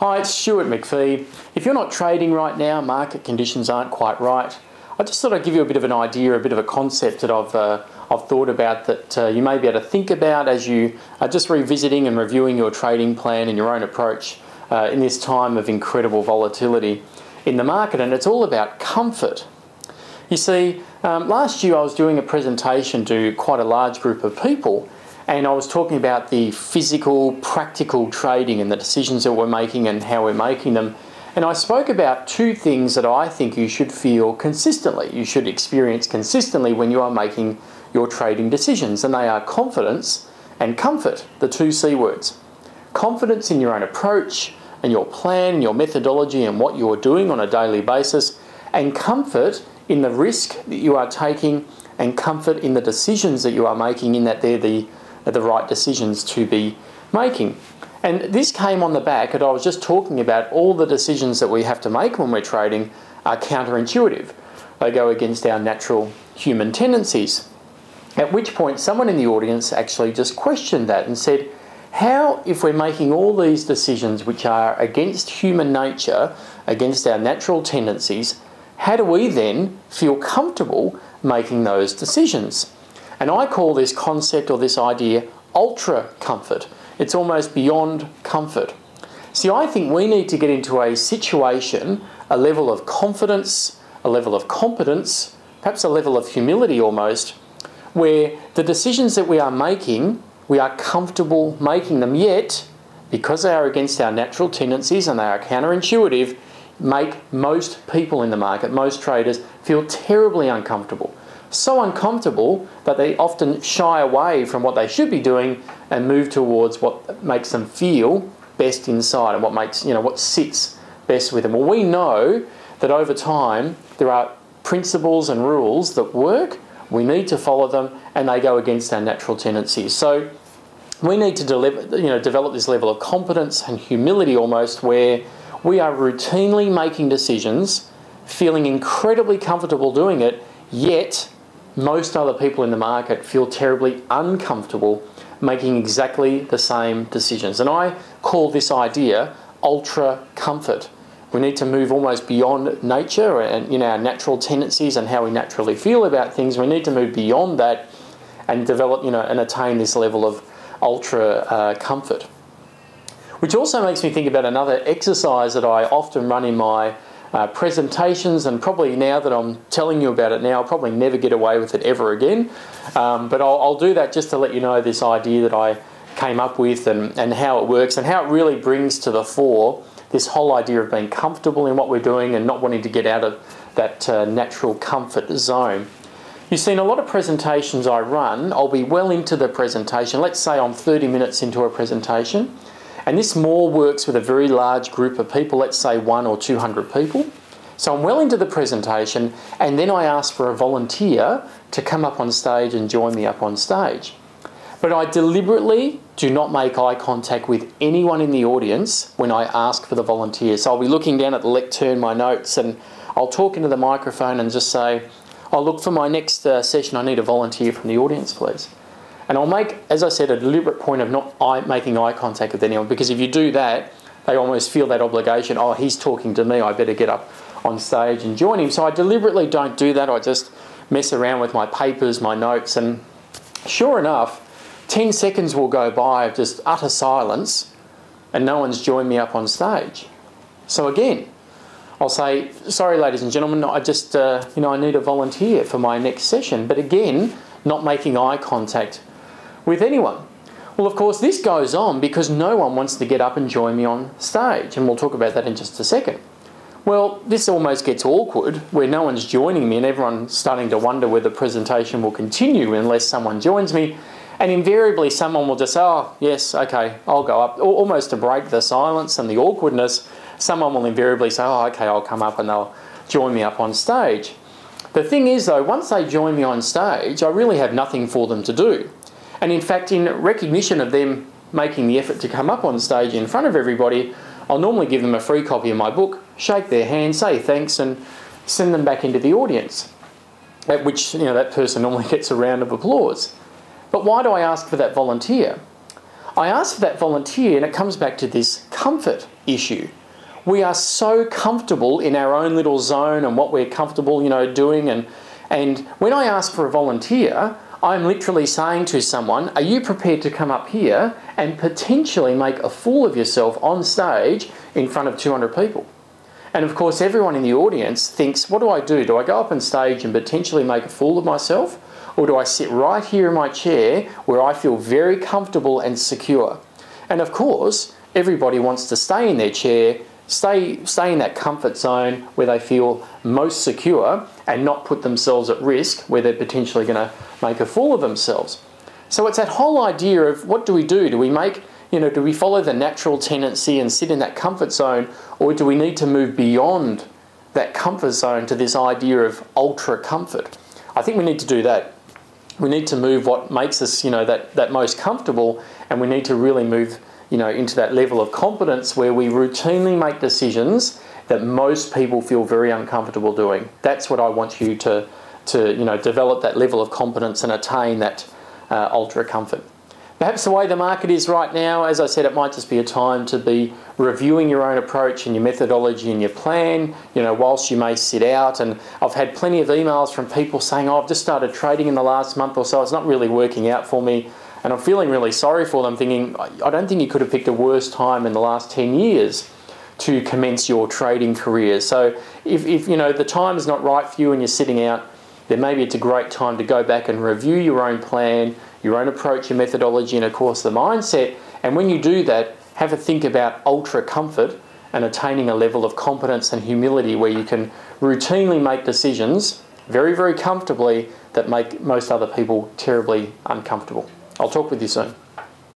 Hi, it's Stuart McPhee. If you're not trading right now, market conditions aren't quite right, I just thought I'd give you a bit of an idea, a bit of a concept that I've thought about that you may be able to think about as you are just revisiting and reviewing your trading plan and your own approach in this time of incredible volatility in the market. And it's all about comfort. You see, last year I was doing a presentation to quite a large group of people, and I was talking about the physical, practical trading and the decisions that we're making and how we're making them. And I spoke about two things that I think you should feel consistently, you should experience consistently when you are making your trading decisions. And they are confidence and comfort, the two C words. Confidence in your own approach and your plan and your methodology and what you are doing on a daily basis, and comfort in the risk that you are taking and comfort in the decisions that you are making, in that they're the right decisions to be making. And this came on the back that I was just talking about all the decisions that we have to make when we're trading are counterintuitive. They go against our natural human tendencies. At which point someone in the audience actually just questioned that and said, how, if we're making all these decisions which are against human nature, against our natural tendencies, how do we then feel comfortable making those decisions? And I call this concept or this idea ultra comfort. It's almost beyond comfort. See, I think we need to get into a situation, a level of confidence, a level of competence, perhaps a level of humility almost, where the decisions that we are making, we are comfortable making them, yet, because they are against our natural tendencies and they are counterintuitive, make most people in the market, most traders, feel terribly uncomfortable. So uncomfortable that they often shy away from what they should be doing and move towards what makes them feel best inside and what makes, what sits best with them. Well, we know that over time there are principles and rules that work. We need to follow them, and they go against our natural tendencies. So we need to develop this level of competence and humility almost, where we are routinely making decisions, feeling incredibly comfortable doing it, yet most other people in the market feel terribly uncomfortable making exactly the same decisions. And I call this idea ultra comfort. We need to move almost beyond nature and our natural tendencies and how we naturally feel about things. We need to move beyond that and develop, and attain this level of ultra comfort. Which also makes me think about another exercise that I often run in my presentations, and probably now that I'm telling you about it now, I'll probably never get away with it ever again. But I'll do that just to let you know this idea that I came up with and how it works and how it really brings to the fore this whole idea of being comfortable in what we're doing and not wanting to get out of that natural comfort zone. You've seen a lot of presentations I run. I'll be well into the presentation. Let's say I'm 30 minutes into a presentation. And this more works with a very large group of people, let's say 100 or 200 people. So I'm well into the presentation, and then I ask for a volunteer to come up on stage and join me up on stage. But I deliberately do not make eye contact with anyone in the audience when I ask for the volunteer. So I'll be looking down at the lectern, my notes, and I'll talk into the microphone and just say, "Oh, look, for my next session, I need a volunteer from the audience, please." And I'll make, as I said, a deliberate point of not making eye contact with anyone, because if you do that, they almost feel that obligation, oh, he's talking to me, I better get up on stage and join him. So I deliberately don't do that. I just mess around with my papers, my notes, and sure enough, 10 seconds will go by of just utter silence and no one's joined me up on stage. So again, I'll say, sorry, ladies and gentlemen, I just, I need a volunteer for my next session. But again, not making eye contact with anyone. Well, of course, this goes on because no one wants to get up and join me on stage, and we'll talk about that in just a second. Well, this almost gets awkward where no one's joining me and everyone's starting to wonder whether the presentation will continue unless someone joins me, and invariably someone will just say, oh, yes, okay, I'll go up. Almost to break the silence and the awkwardness, someone will invariably say, oh, okay, I'll come up, and they'll join me up on stage. The thing is, though, once they join me on stage, I really have nothing for them to do. And in fact, in recognition of them making the effort to come up on stage in front of everybody, I'll normally give them a free copy of my book, shake their hand, say thanks, and send them back into the audience, at which that person normally gets a round of applause. But why do I ask for that volunteer? I asked for that volunteer, and it comes back to this comfort issue. We are so comfortable in our own little zone and what we're comfortable, doing. And when I ask for a volunteer, I'm literally saying to someone, are you prepared to come up here and potentially make a fool of yourself on stage in front of 200 people? And of course, everyone in the audience thinks, what do I do? Do I go up on stage and potentially make a fool of myself? Or do I sit right here in my chair where I feel very comfortable and secure? And of course, everybody wants to stay in their chair, stay in that comfort zone where they feel most secure and not put themselves at risk where they're potentially going to make a fool of themselves. So it's that whole idea of what do we do? Do we make, do we follow the natural tendency and sit in that comfort zone, or do we need to move beyond that comfort zone to this idea of ultra comfort? I think we need to do that. We need to move what makes us, that most comfortable, and we need to really move into that level of competence where we routinely make decisions that most people feel very uncomfortable doing. That's what I want you to develop, that level of competence and attain that ultra comfort. Perhaps the way the market is right now, as I said, it might just be a time to be reviewing your own approach and your methodology and your plan, whilst you may sit out. And I've had plenty of emails from people saying, oh, I've just started trading in the last month or so. It's not really working out for me. And I'm feeling really sorry for them, thinking, I don't think you could have picked a worse time in the last 10 years to commence your trading career. So if the time is not right for you and you're sitting out, then maybe it's a great time to go back and review your own plan, your own approach, your methodology, and of course the mindset. And when you do that, have a think about ultra comfort and attaining a level of competence and humility where you can routinely make decisions very, very comfortably that make most other people terribly uncomfortable. I'll talk with you soon.